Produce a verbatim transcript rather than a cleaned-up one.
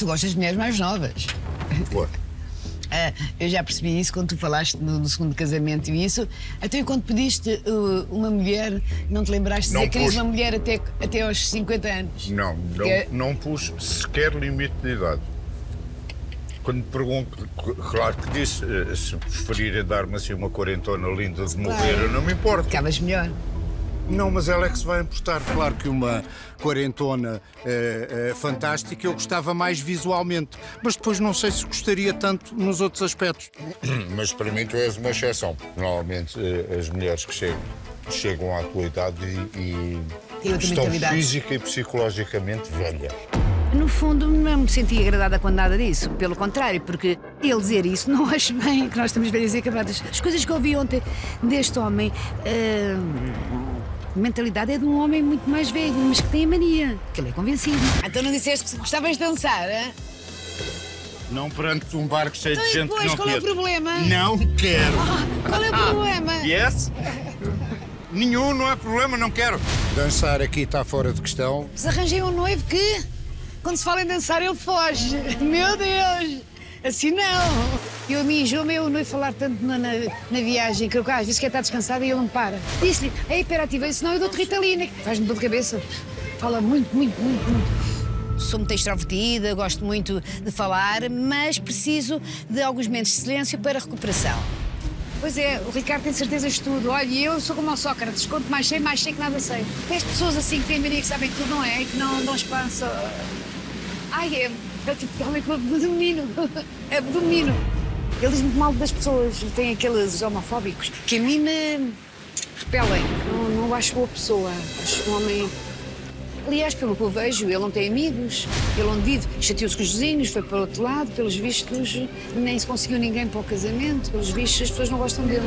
Tu gostas de mulheres mais novas. Claro. Uh, eu já percebi isso quando tu falaste no, no segundo casamento e isso. Até enquanto pediste uh, uma mulher, não te lembraste de dizer que querias uma mulher até, até aos cinquenta anos? Não, não, é... não pus sequer limite de idade. Quando me pergunto, claro que disse, uh, se preferirem dar-me assim uma quarentona linda de morrer, claro, eu não me importo. Ficavas melhor. Não, mas ela é que se vai importar. Claro que uma quarentona é, é, fantástica eu gostava mais visualmente, mas depois não sei se gostaria tanto nos outros aspectos. Mas para mim tu és uma exceção. Normalmente as mulheres que chegam, chegam à tua idade e, e estão mentalidade. física e psicologicamente velhas. No fundo, não me senti agradada quando nada disso. Pelo contrário, porque ele dizer isso não acho bem, que nós estamos velhas e acabadas. As coisas que eu ouvi ontem deste homem... Uh... A mentalidade é de um homem muito mais velho, mas que tem a mania, que ele é convencido. Então não disseste que gostavas de dançar, hein? Não perante um barco cheio então, de gente depois, que não quer. Qual é o problema? Não quero. Oh, qual é o problema? Yes? Nenhum, não é problema, não quero. Dançar aqui está fora de questão. Mas arranjei um noivo que, quando se fala em dançar, ele foge. Meu Deus! Assim não. Eu me enjoo meu noivo falar tanto na, na, na viagem, que eu às vezes quer estar descansada e ele não para. Disse-lhe, é hiperativa, isso não, eu dou-te Ritalina. Faz-me dor de cabeça. Fala muito, muito, muito, muito. Sou muito extrovertida, gosto muito de falar, mas preciso de alguns momentos de silêncio para recuperação. Pois é, o Ricardo tem certezas de tudo. Olha, eu sou como o Sócrates, quanto mais sei, mais sei que nada sei. Tens pessoas assim que têm mania que sabem tudo, não é? E que não dão espaço. Ai, é... É tipo homem que abdomino. Abdomino. Ele diz muito mal das pessoas. Ele tem aqueles homofóbicos que a mim me repelem. Não, não acho boa pessoa. Acho um homem... Aliás, pelo que eu vejo, ele não tem amigos. Ele onde vive chateou-se com os vizinhos, foi para o outro lado. Pelos vistos, nem se conseguiu ninguém para o casamento. Pelos vistos, as pessoas não gostam dele.